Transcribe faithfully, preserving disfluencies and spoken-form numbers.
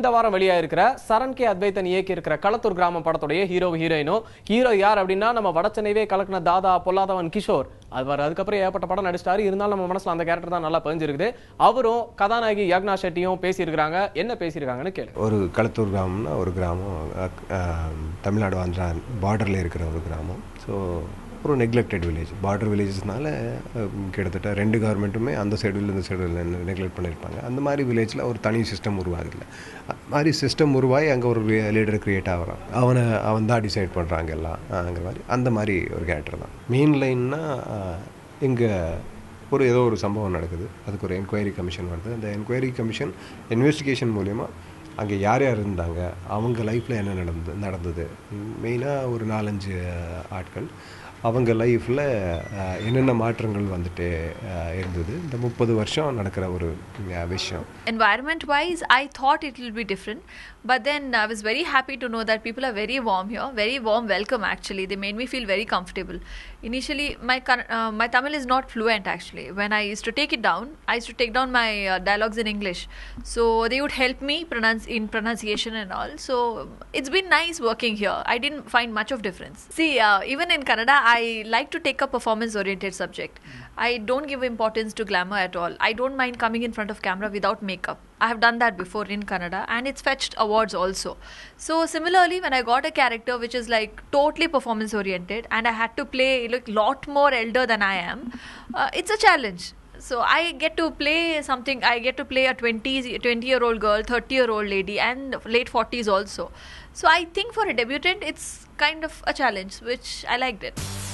இந்த வாரம் வெளியாயிருக்கிற சரண் கே அத்வைதன் இயக்கி இருக்கிற களத்தூர் கிராம படத்துடைய ஹீரோ ஹீரோயினோ. ஹீரோ யார் அப்படின்னா நம்ம வடச்சென்னைவே கலக்கின தாதா பொல்லாதவன் கிஷோர். அவர் அதுக்கப்புறம் ஏற்பட்ட படம் நடிச்சிட்டாரு. இருந்தாலும் நம்ம மனசுல அந்த கேரக்டர் தான் நல்லா பதிஞ்சிருக்குது. அவரும் கதாநாயகி யாக்னா ஷெட்டியும் பேசியிருக்கிறாங்க. என்ன பேசியிருக்காங்கன்னு கேளு. ஒரு களத்தூர் கிராமம்னா ஒரு கிராமம், தமிழ்நாடு ஆந்திரா பார்டரில் இருக்கிற ஒரு கிராமம். ஸோ ஒரு நெக்லெக்டட் வில்லேஜ், பார்டர் வில்லேஜஸ்னால கிட்டத்தட்ட ரெண்டு கவர்மெண்ட்டுமே அந்த சைடில் இந்த சைடில் நெக்லெக்ட் பண்ணியிருப்பாங்க. அந்த மாதிரி வில்லேஜில் ஒரு தனி சிஸ்டம் உருவாகுதில்லை. அது மாதிரி சிஸ்டம் உருவாகி அங்கே ஒரு லீடர் க்ரியேட் ஆகிறான். அவனை அவன் தான் டிசைட் பண்ணுறாங்க எல்லாம். அங்கே மாதிரி அந்த மாதிரி ஒரு கேரக்டர் தான் மெயின் லைன்னா. இங்கே ஒரு ஏதோ ஒரு சம்பவம் நடக்குது, அதுக்கு ஒரு என்கொயரி கமிஷன் வருது. அந்த என்கொயரி கமிஷன் இன்வெஸ்டிகேஷன் மூலயமா அங்கே யார் யார் இருந்தாங்க, அவங்க லைஃப்பில் என்ன நடந்து நடந்தது மெயினாக ஒரு நாலஞ்சு ஆட்கள் அவங்க லைஃப்பில் என்னென்ன மாற்றங்கள் வந்துட்டு இருந்தது இந்த முப்பது வருஷம் நடக்கிற ஒரு விஷயம். Environment wise I thought it will be different. But then I was very happy to know that people are very warm here, very warm welcome actually. They made me feel very comfortable. Initially, my Tamil is not fluent actually. When I used to take it down, I used to take down my dialogues in English. So they would help me in pronunciation and all. So it's been nice working here. I didn't find much of difference. See, even in Kannada, I like to take a performance-oriented subject. I don't give importance to glamour at all. I don't mind coming in front of camera without makeup. I have done that before in Kannada, and it's fetched awards also. So similarly, when I got a character which is like totally performance-oriented and I had to play like lot more elder than I am, uh, it's a challenge. So I get to play something, I get to play a twenty-year-old girl, thirty-year-old lady and late forties also. So I think for a debutant, it's kind of a challenge, which I liked it.